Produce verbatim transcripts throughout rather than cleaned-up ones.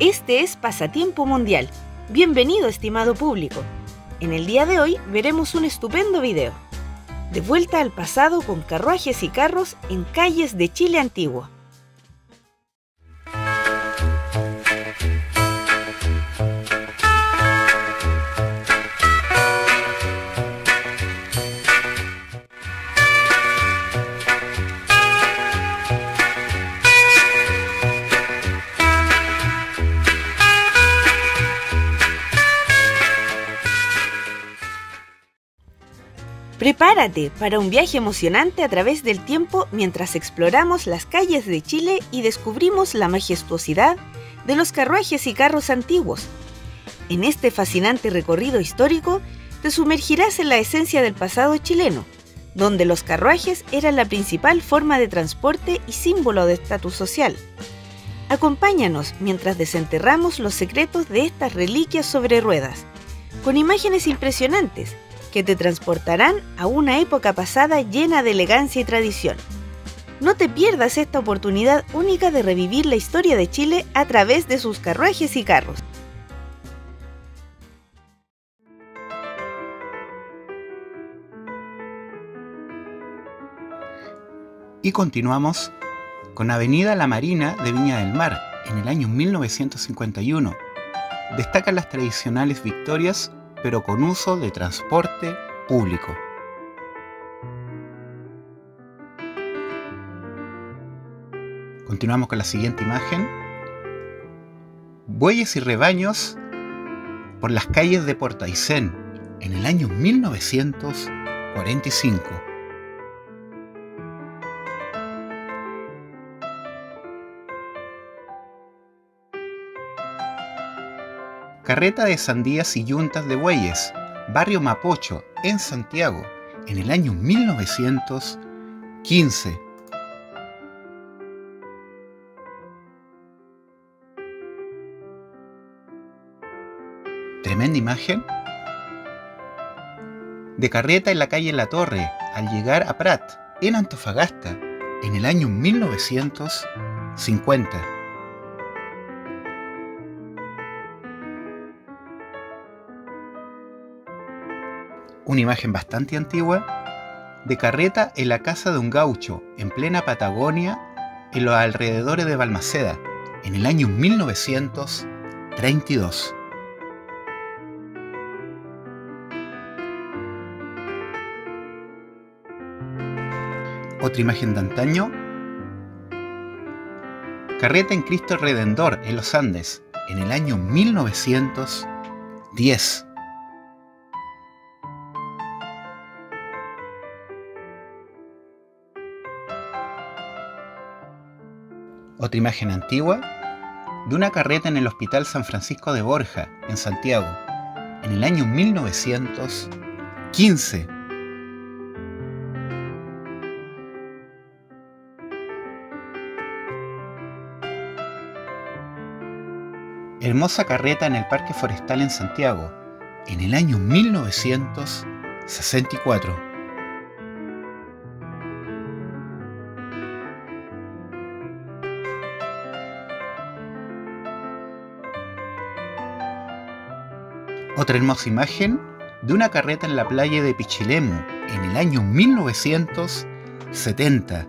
Este es Pasatiempo Mundial. Bienvenido, estimado público. En el día de hoy veremos un estupendo video. De vuelta al pasado con carruajes y carros en calles de Chile antiguo. Prepárate para un viaje emocionante a través del tiempo mientras exploramos las calles de Chile y descubrimos la majestuosidad de los carruajes y carros antiguos. En este fascinante recorrido histórico te sumergirás en la esencia del pasado chileno, donde los carruajes eran la principal forma de transporte y símbolo de estatus social. Acompáñanos mientras desenterramos los secretos de estas reliquias sobre ruedas, con imágenes impresionantes que te transportarán a una época pasada llena de elegancia y tradición. No te pierdas esta oportunidad única de revivir la historia de Chile a través de sus carruajes y carros. Y continuamos con Avenida La Marina de Viña del Mar, en el año mil novecientos cincuenta y uno. Destacan las tradicionales victorias pero con uso de transporte público. Continuamos con la siguiente imagen. Bueyes y rebaños por las calles de Puerto Aysén en el año mil novecientos cuarenta y cinco. Carreta de sandías y yuntas de bueyes, barrio Mapocho, en Santiago, en el año mil novecientos quince. Tremenda imagen. De carreta en la calle La Torre, al llegar a Prat, en Antofagasta, en el año mil novecientos cincuenta. Una imagen bastante antigua, de carreta en la casa de un gaucho, en plena Patagonia, en los alrededores de Balmaceda, en el año mil novecientos treinta y dos. Otra imagen de antaño, carreta en Cristo Redentor, en los Andes, en el año mil novecientos diez. Otra imagen antigua, de una carreta en el Hospital San Francisco de Borja, en Santiago, en el año mil novecientos quince. Hermosa carreta en el Parque Forestal en Santiago, en el año mil novecientos sesenta y cuatro. Otra hermosa imagen de una carreta en la playa de Pichilemu en el año mil novecientos setenta.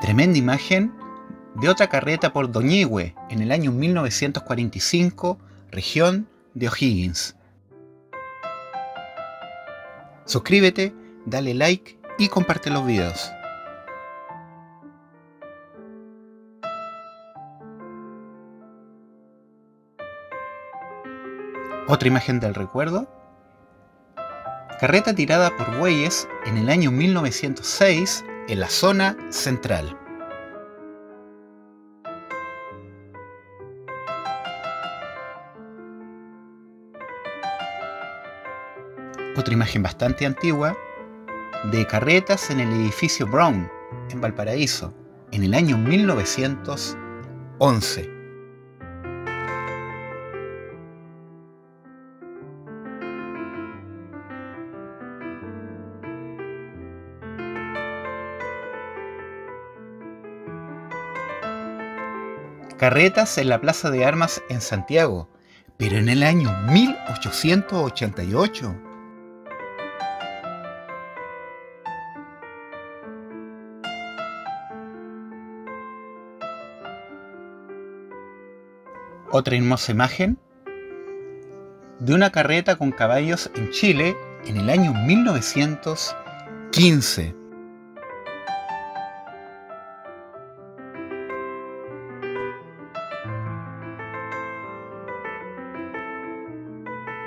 Tremenda imagen de otra carreta por Doñihue en el año mil novecientos cuarenta y cinco, región de O'Higgins. Suscríbete, dale like y comparte los videos. Otra imagen del recuerdo. Carreta tirada por bueyes en el año mil novecientos seis en la zona central. Otra imagen bastante antigua, de carretas en el edificio Brown, en Valparaíso, en el año mil novecientos once. carretas en la Plaza de Armas en Santiago, pero en el año mil ochocientos ochenta y ocho. Otra hermosa imagen de una carreta con caballos en Chile en el año mil novecientos quince.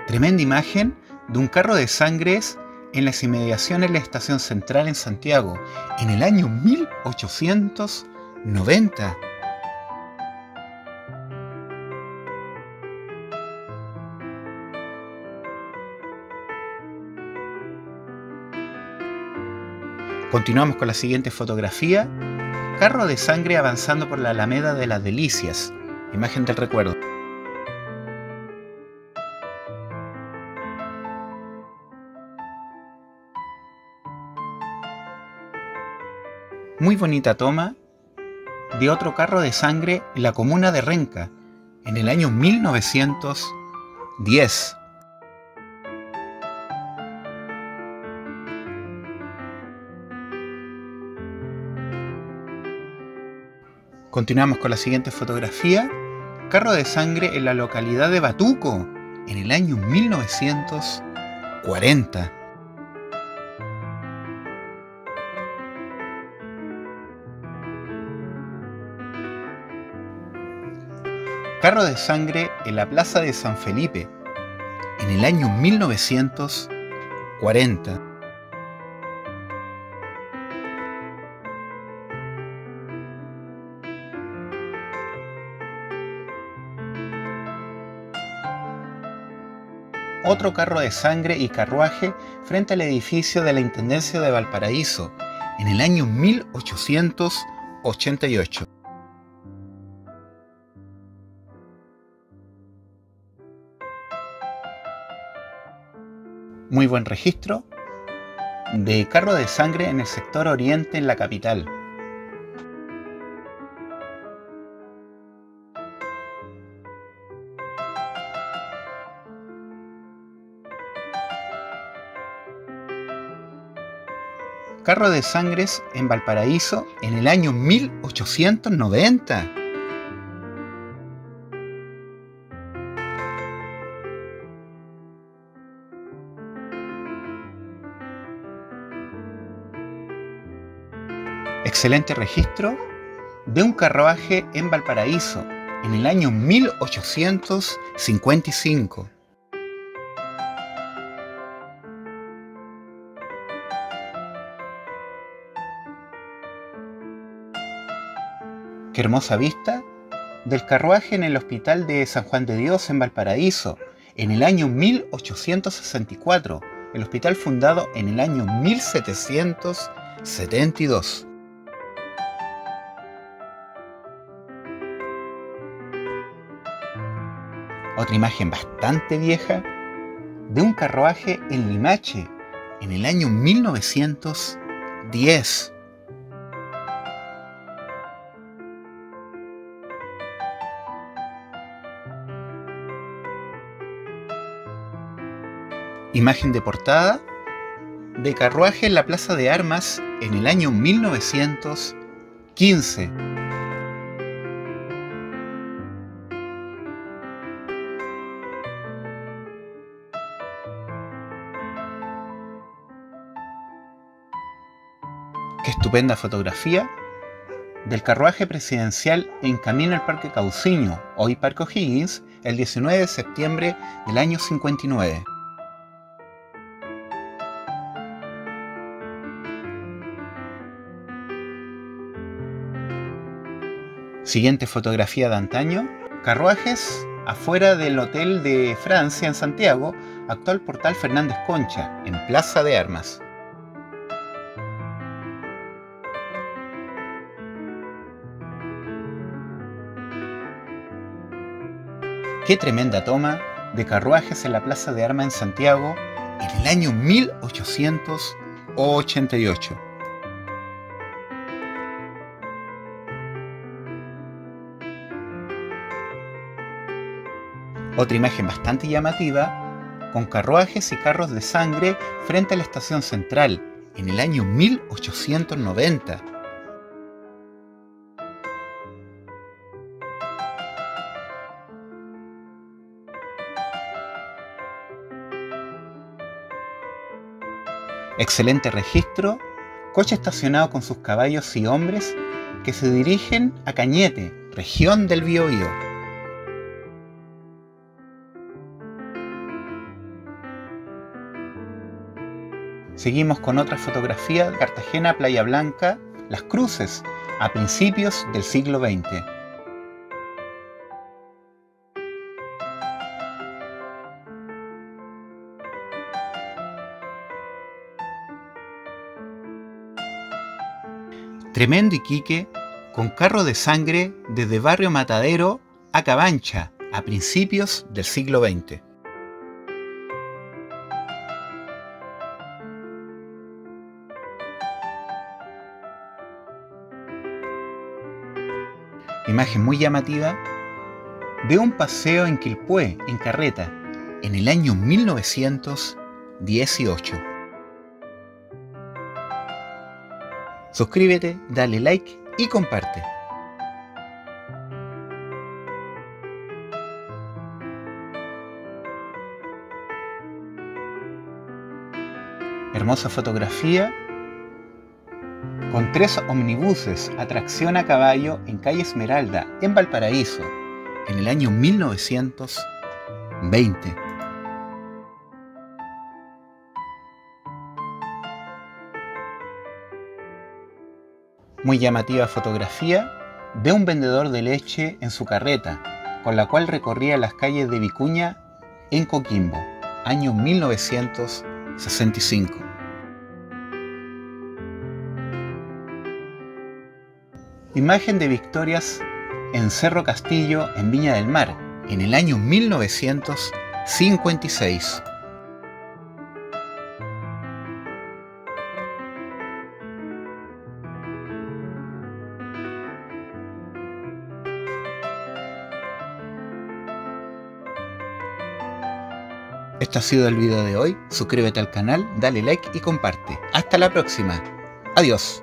Tremenda imagen de un carro de sangres en las inmediaciones de la Estación Central en Santiago en el año mil ochocientos noventa. Continuamos con la siguiente fotografía, carro de sangre avanzando por la Alameda de las Delicias, imagen del recuerdo. Muy bonita toma de otro carro de sangre en la comuna de Renca, en el año mil novecientos diez. Continuamos con la siguiente fotografía, carro de sangre en la localidad de Batuco, en el año mil novecientos cuarenta. Carro de sangre en la Plaza de San Felipe, en el año mil novecientos cuarenta. Otro carro de sangre y carruaje frente al edificio de la Intendencia de Valparaíso, en el año mil ochocientos ochenta y ocho. Muy buen registro de carro de sangre en el sector oriente en la capital. Carro de sangres en Valparaíso en el año mil ochocientos noventa. Excelente registro de un carruaje en Valparaíso en el año mil ochocientos cincuenta y cinco. Qué hermosa vista del carruaje en el Hospital de San Juan de Dios en Valparaíso en el año mil ochocientos sesenta y cuatro, el hospital fundado en el año mil setecientos setenta y dos. Otra imagen bastante vieja de un carruaje en Limache en el año mil novecientos diez. Imagen de portada de carruaje en la Plaza de Armas en el año mil novecientos quince. Qué estupenda fotografía del carruaje presidencial en camino al Parque Cauciño, hoy Parque O'Higgins, el diecinueve de septiembre del año cincuenta y nueve. Siguiente fotografía de antaño, carruajes afuera del Hotel de Francia en Santiago, actual Portal Fernández Concha, en Plaza de Armas. Qué tremenda toma de carruajes en la Plaza de Armas en Santiago en el año mil ochocientos ochenta y ocho. Otra imagen bastante llamativa, con carruajes y carros de sangre frente a la Estación Central, en el año mil ochocientos noventa. Excelente registro, coche estacionado con sus caballos y hombres que se dirigen a Cañete, región del Biobío. Seguimos con otra fotografía de Cartagena, Playa Blanca, Las Cruces, a principios del siglo veinte. Tremendo Iquique, con carro de sangre desde Barrio Matadero a Cabancha, a principios del siglo veinte. Imagen muy llamativa de un paseo en Quilpué, en carreta, en el año mil novecientos dieciocho. Suscríbete, dale like y comparte. Hermosa fotografía con tres omnibuses a tracción a caballo en calle Esmeralda, en Valparaíso, en el año mil novecientos veinte. Muy llamativa fotografía de un vendedor de leche en su carreta, con la cual recorría las calles de Vicuña en Coquimbo, año mil novecientos sesenta y cinco. Imagen de Victorias en Cerro Castillo, en Viña del Mar, en el año mil novecientos cincuenta y seis. Esto ha sido el video de hoy. Suscríbete al canal, dale like y comparte. Hasta la próxima. Adiós.